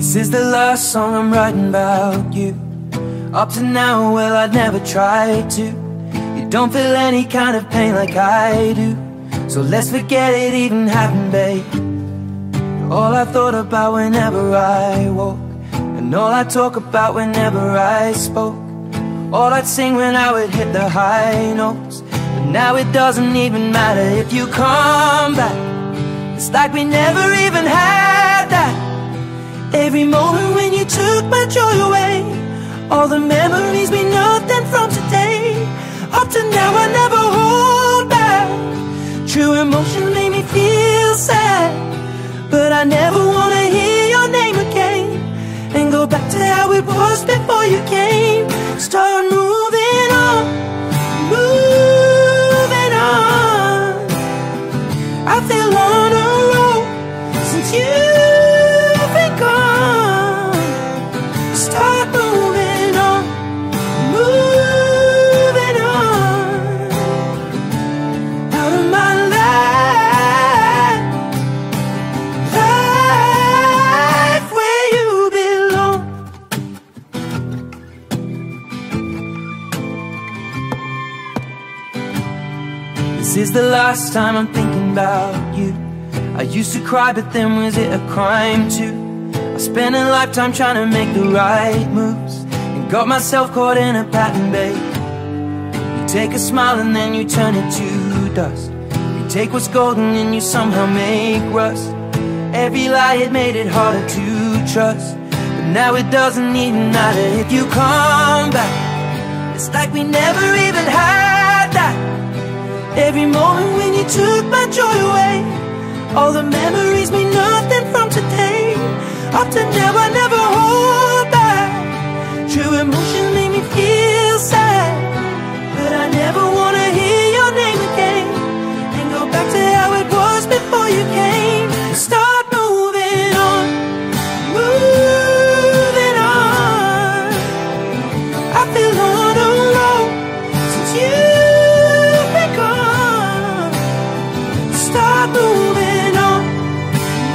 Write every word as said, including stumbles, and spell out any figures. This is the last song I'm writing about you. Up to now, well, I'd never tried to. You don't feel any kind of pain like I do, so let's forget it even happened, babe. You're all I thought about whenever I woke, and all I talk about whenever I spoke. All I'd sing when I would hit the high notes, but now it doesn't even matter if you come back. It's like we never even had that. Every moment when you took my joy away, all the memories we know them from today. Up to now I never hold back. True emotion made me feel sad, but I never wanna hear your name again, and go back to how it was before you came. Start moving on, moving on. I feel on a roll since you. This is the last time I'm thinking about you. I used to cry, but then was it a crime too? I spent a lifetime trying to make the right moves, and got myself caught in a pattern, babe. You take a smile and then you turn it to dust. You take what's golden and you somehow make rust. Every lie, it made it harder to trust, but now it doesn't even matter if you come back. It's like we never even had that. Every moment when you took my joy away, all the memories mean nothing from today. Up to now I